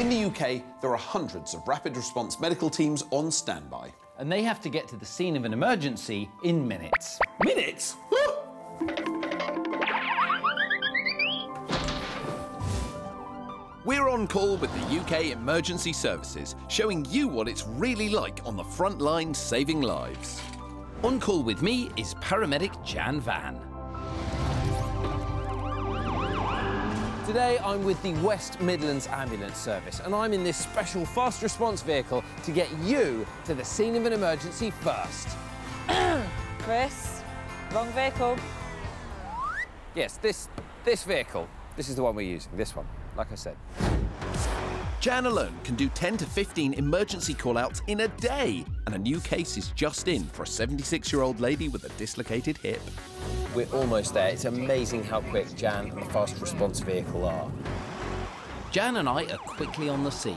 In the UK, there are hundreds of rapid response medical teams on standby. And they have to get to the scene of an emergency in minutes. Minutes? We're on call with the UK Emergency Services, showing you what it's really like on the front line saving lives. On call with me is paramedic Jan Vann. Today I'm with the West Midlands Ambulance Service and I'm in this special fast response vehicle to get you to the scene of an emergency first. Chris, wrong vehicle. Yes, this vehicle. This is the one we're using, this one, like I said. Jan alone can do 10 to 15 emergency call-outs in a day, and a new case is just in for a 76-year-old lady with a dislocated hip. We're almost there. It's amazing how quick Jan and the fast response vehicle are. Jan and I are quickly on the scene.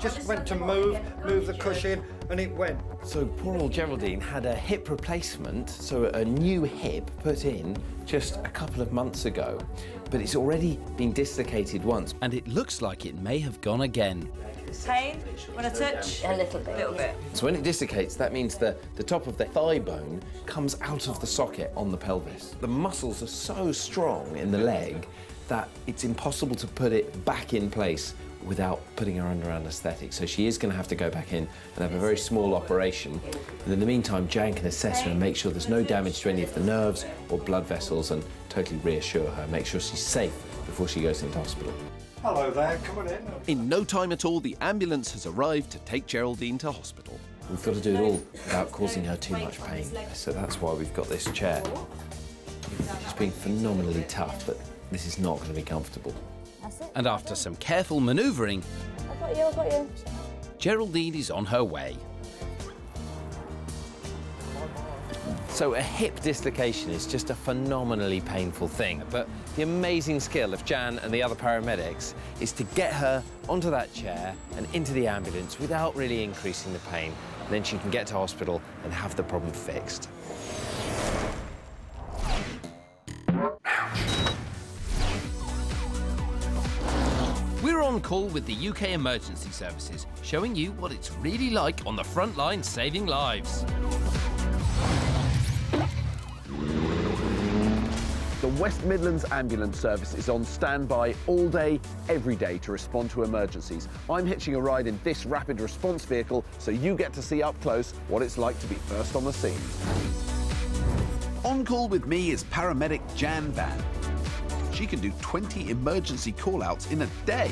Just went to move the cushion, and it went. So poor old Geraldine had a hip replacement, so a new hip put in just a couple of months ago. But it's already been dislocated once, and it looks like it may have gone again. Pain? Want to touch? A little bit. So when it dislocates, that means the top of the thigh bone comes out of the socket on the pelvis. The muscles are so strong in the leg that it's impossible to put it back in place without putting her under anaesthetic. So she is going to have to go back in and have a very small operation. And in the meantime, Jan can assess her and make sure there's no damage to any of the nerves or blood vessels and totally reassure her, make sure she's safe before she goes into hospital. Hello there, come on in. In no time at all, the ambulance has arrived to take Geraldine to hospital. We've got to do it all without causing her too much pain. So that's why we've got this chair. She's been phenomenally tough, but this is not going to be comfortable. And after some careful manoeuvring, I've got you. Geraldine is on her way. So a hip dislocation is just a phenomenally painful thing, but the amazing skill of Jan and the other paramedics is to get her onto that chair and into the ambulance without really increasing the pain. And then she can get to hospital and have the problem fixed. On call with the UK Emergency Services, showing you what it's really like on the front line saving lives. The West Midlands Ambulance Service is on standby all day, every day to respond to emergencies. I'm hitching a ride in this rapid response vehicle so you get to see up close what it's like to be first on the scene. On call with me is paramedic Jan Vann. She can do 20 emergency call-outs in a day.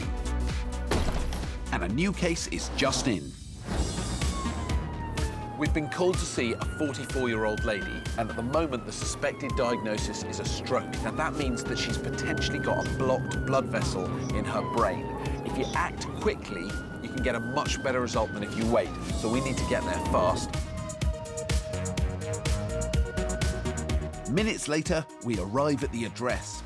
And a new case is just in. We've been called to see a 44-year-old lady, and at the moment the suspected diagnosis is a stroke. Now that means that she's potentially got a blocked blood vessel in her brain. If you act quickly, you can get a much better result than if you wait. So we need to get there fast. Minutes later, we arrive at the address.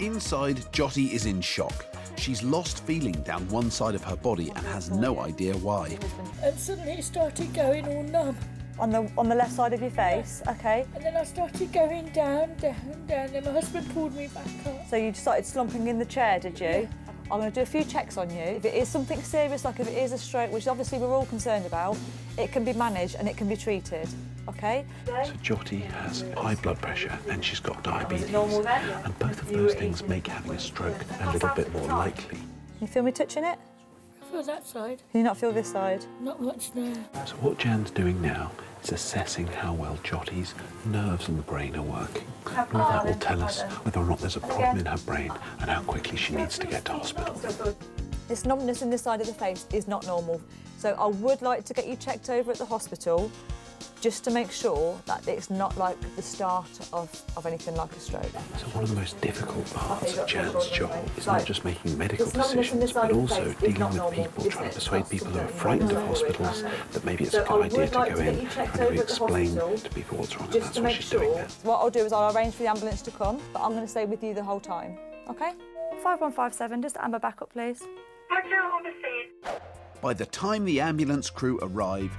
Inside, Jotty is in shock. She's lost feeling down one side of her body and has no idea why. And suddenly it started going all numb. On the left side of your face, OK. And then I started going down, down, down, and my husband pulled me back up. So you started slumping in the chair, did you? Yeah. I'm going to do a few checks on you. If it is something serious, like if it is a stroke, which obviously we're all concerned about, it can be managed and it can be treated. OK? So Jotty has high blood pressure and she's got diabetes. And both of those things make having a stroke a little bit more likely. Can you feel me touching it? I feel that side. Can you not feel this side? Not much, no. So what Jan's doing now is assessing how well Jotty's nerves in the brain are working. And all that will tell us whether or not there's a problem in her brain and how quickly she needs to get to hospital. This numbness in this side of the face is not normal. So I would like to get you checked over at the hospital just to make sure that it's not like the start of anything like a stroke. So one of the most difficult parts of Jan's job is not just making medical decisions, but also dealing with people, trying to persuade people who are frightened of hospitals that maybe it's a good idea to go in and explain to people what's wrong, and that's what she's doing there. What I'll do is I'll arrange for the ambulance to come, but I'm going to stay with you the whole time, OK? 5157, just amber back up, please. By the time the ambulance crew arrive,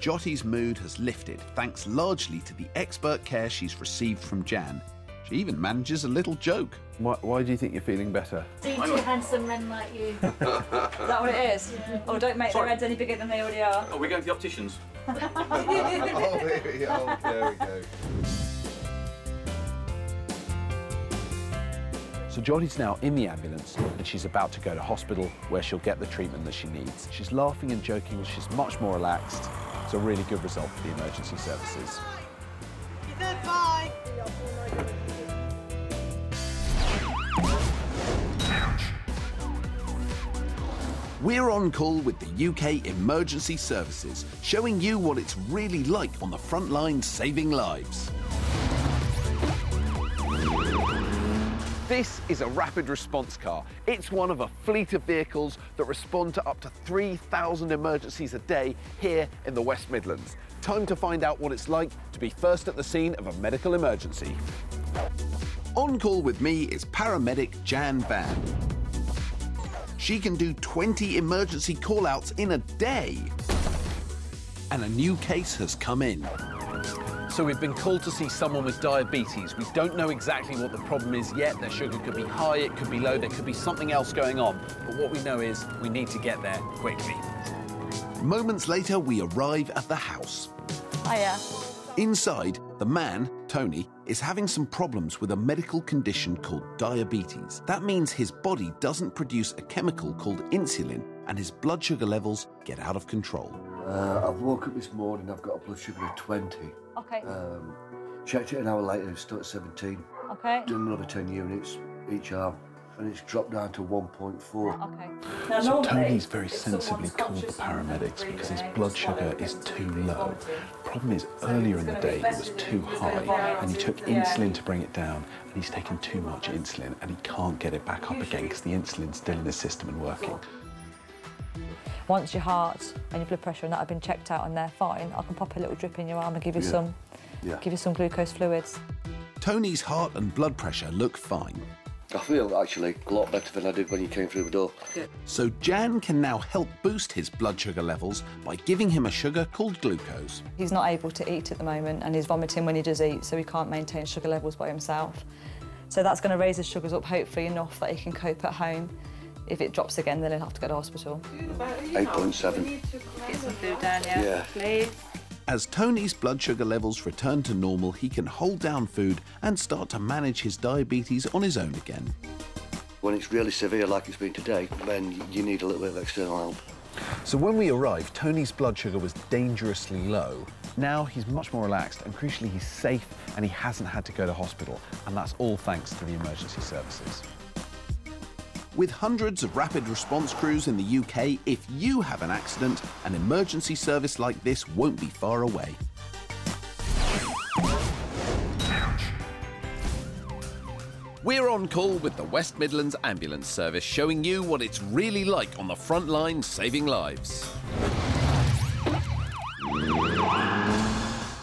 Jotty's mood has lifted, thanks largely to the expert care she's received from Jan. She even manages a little joke. Why do you think you're feeling better? Seeing two handsome men like you. Is that what it is? Yeah. Oh, don't make their heads any bigger than they already are. Oh, we're going to the opticians. Oh, there we go. So Jotty's now in the ambulance and she's about to go to hospital where she'll get the treatment that she needs. She's laughing and joking, she's much more relaxed. It's a really good result for the emergency services. Goodbye! We're on call with the UK Emergency Services, showing you what it's really like on the front line saving lives. This is a rapid response car. It's one of a fleet of vehicles that respond to up to 3,000 emergencies a day here in the West Midlands. Time to find out what it's like to be first at the scene of a medical emergency. On call with me is paramedic Jan Vann. She can do 20 emergency call-outs in a day. And a new case has come in. So we've been called to see someone with diabetes. We don't know exactly what the problem is yet. Their sugar could be high, it could be low, there could be something else going on. But what we know is we need to get there quickly. Moments later, we arrive at the house. Hiya. Inside, the man, Tony, is having some problems with a medical condition called diabetes. That means his body doesn't produce a chemical called insulin and his blood sugar levels get out of control. I've woke up this morning, I've got a blood sugar of 20. OK. Checked it an hour later, it's still at 17. OK. Done another 10 units each arm and it's dropped down to 1.4. OK. Now, so Tony's very sensibly called the paramedics because his blood sugar is too low. The problem is earlier in the day it was too high and he took insulin to bring it down and he's taken too much insulin and he can't get it back up again because the insulin's still in his system and working. Once your heart and your blood pressure and that have been checked out and they're fine, I can pop a little drip in your arm and give you some glucose fluids. Tony's heart and blood pressure look fine. I feel actually a lot better than I did when you came through the door. Good. So Jan can now help boost his blood sugar levels by giving him a sugar called glucose. He's not able to eat at the moment and he's vomiting when he does eat, so he can't maintain sugar levels by himself. So that's going to raise his sugars up hopefully enough that he can cope at home. If it drops again, then he'll have to go to hospital. 8.7. Get some food down here, please. As Tony's blood sugar levels return to normal, he can hold down food and start to manage his diabetes on his own again. When it's really severe, like it's been today, then you need a little bit of external help. So when we arrived, Tony's blood sugar was dangerously low. Now he's much more relaxed and, crucially, he's safe and he hasn't had to go to hospital. And that's all thanks to the emergency services. With hundreds of rapid response crews in the UK, if you have an accident, an emergency service like this won't be far away. We're on call with the West Midlands Ambulance Service, showing you what it's really like on the front line saving lives.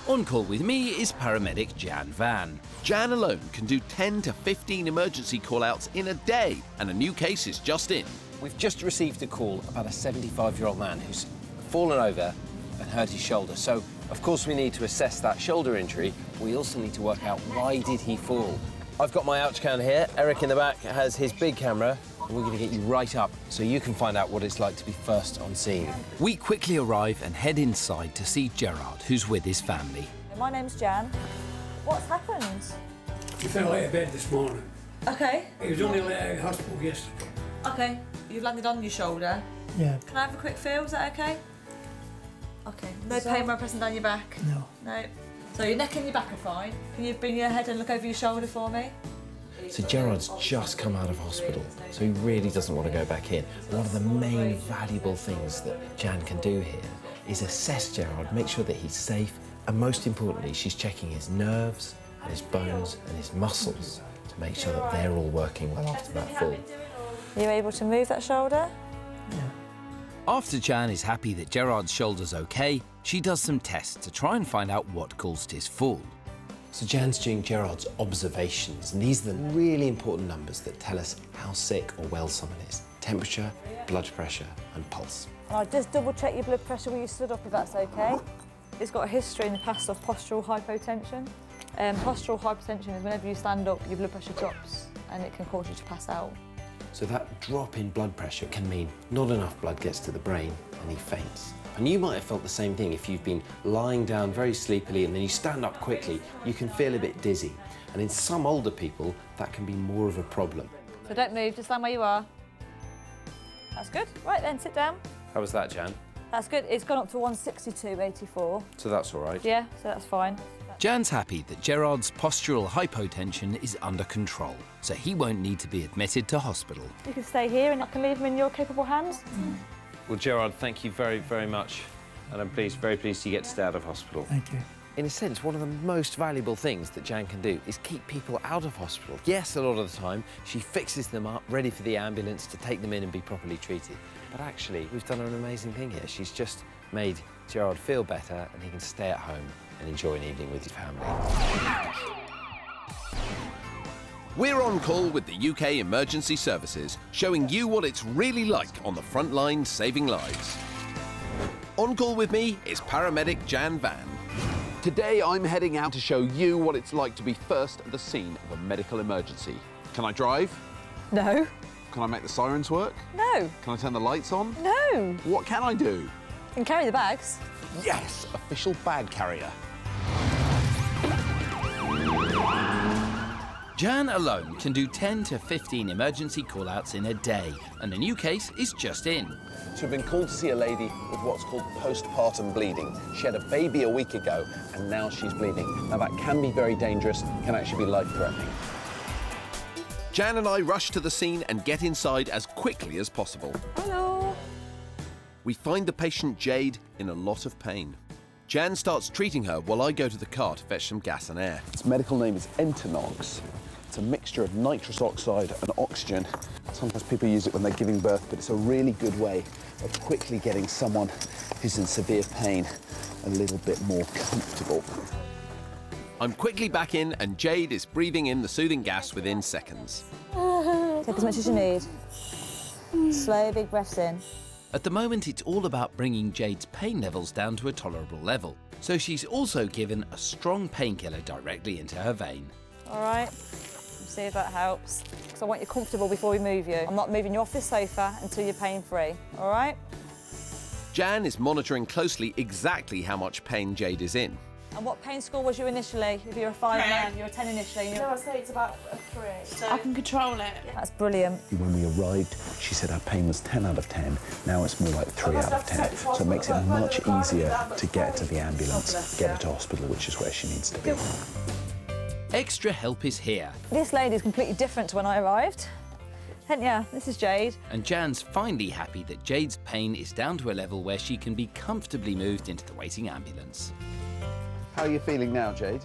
On call with me is paramedic Jan Vann. Jan alone can do 10 to 15 emergency call-outs in a day, and a new case is just in. We've just received a call about a 75-year-old man who's fallen over and hurt his shoulder. So, of course, we need to assess that shoulder injury. We also need to work out why did he fall. I've got my ouch can here. Eric in the back has his big camera. We're going to get you right up so you can find out what it's like to be first on scene. We quickly arrive and head inside to see Gerard, who's with his family. My name's Jan. What's happened? He fell out of bed this morning. OK. He was only let out of hospital yesterday. OK. You've landed on your shoulder? Yeah. Can I have a quick feel? Is that OK? OK. No pain when pressing down your back? No. No. So your neck and your back are fine. Can you bring your head and look over your shoulder for me? So Gerard's just come out of hospital, so he really doesn't want to go back in. One of the main valuable things that Jan can do here is assess Gerard, make sure that he's safe, and most importantly, she's checking his nerves and his bones and his muscles to make sure that they're all working well after that fall. Are you able to move that shoulder? Yeah. After Jan is happy that Gerard's shoulder's OK, she does some tests to try and find out what caused his fall. So Jan's doing Gerard's observations, and these are the really important numbers that tell us how sick or well someone is. Temperature, blood pressure and pulse. I'll just double-check your blood pressure when you stood up, if that's OK. It's got a history in the past of postural hypotension. Postural hypertension is whenever you stand up, your blood pressure drops and it can cause you to pass out. So that drop in blood pressure can mean not enough blood gets to the brain and he faints. And you might have felt the same thing if you've been lying down very sleepily and then you stand up quickly, you can feel a bit dizzy. And in some older people, that can be more of a problem. So don't move, just stand where you are. That's good. Right then, sit down. How was that, Jan? That's good. It's gone up to 162.84. So that's all right? Yeah, so that's fine. Jan's happy that Gerard's postural hypotension is under control, so he won't need to be admitted to hospital. You can stay here and I can leave him in your capable hands. Mm. Well, Gerard, thank you very, very much. And I'm pleased, very pleased you get to stay out of hospital. Thank you. In a sense, one of the most valuable things that Jan can do is keep people out of hospital. Yes, a lot of the time, she fixes them up, ready for the ambulance to take them in and be properly treated. But actually, we've done an amazing thing here. She's just made Gerard feel better and he can stay at home and enjoy an evening with his family. We're on call with the UK Emergency Services, showing you what it's really like on the front line saving lives. On call with me is paramedic Jan Vann. Today I'm heading out to show you what it's like to be first at the scene of a medical emergency. Can I drive? No. Can I make the sirens work? No. Can I turn the lights on? No. What can I do? You can carry the bags. Yes, official bag carrier. Jan alone can do 10 to 15 emergency call-outs in a day, and a new case is just in. So we've been called to see a lady with what's called postpartum bleeding. She had a baby a week ago, and now she's bleeding. Now, that can be very dangerous, can actually be life-threatening. Jan and I rush to the scene and get inside as quickly as possible. Hello. We find the patient, Jade, in a lot of pain. Jan starts treating her while I go to the car to fetch some gas and air. Its medical name is Entonox. It's a mixture of nitrous oxide and oxygen. Sometimes people use it when they're giving birth, but it's a really good way of quickly getting someone who's in severe pain a little bit more comfortable. I'm quickly back in, and Jade is breathing in the soothing gas within seconds. Take as much as you need. Slow, big breaths in. At the moment, it's all about bringing Jade's pain levels down to a tolerable level, so she's also given a strong painkiller directly into her vein. All right, let's see if that helps. Because I want you comfortable before we move you. I'm not moving you off this sofa until you're pain-free, all right? Jan is monitoring closely exactly how much pain Jade is in. And what pain score was you initially? If you were a 5 and you were a 10 initially. No, I'd say it's about a 3. So I can control it. That's brilliant. When we arrived, she said our pain was 10 out of 10. Now it's more like 3 out of 10. So it makes it much easier to get to the ambulance, get her to hospital, which is where she needs to be. Extra help is here. This lady is completely different to when I arrived. And yeah, this is Jade. And Jan's finally happy that Jade's pain is down to a level where she can be comfortably moved into the waiting ambulance. How are you feeling now, Jade?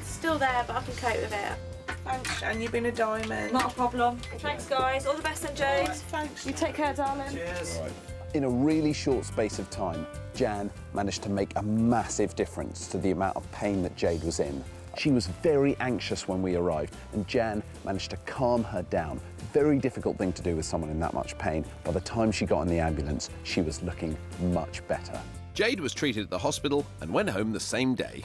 It's still there, but I can cope with it. Thanks, Jan. You've been a diamond. Not a problem. Thanks, guys. All the best then, Jade. Right, thanks. You take care, darling. Cheers. Right. In a really short space of time, Jan managed to make a massive difference to the amount of pain that Jade was in. She was very anxious when we arrived, and Jan managed to calm her down. Very difficult thing to do with someone in that much pain. By the time she got in the ambulance, she was looking much better. Jade was treated at the hospital and went home the same day.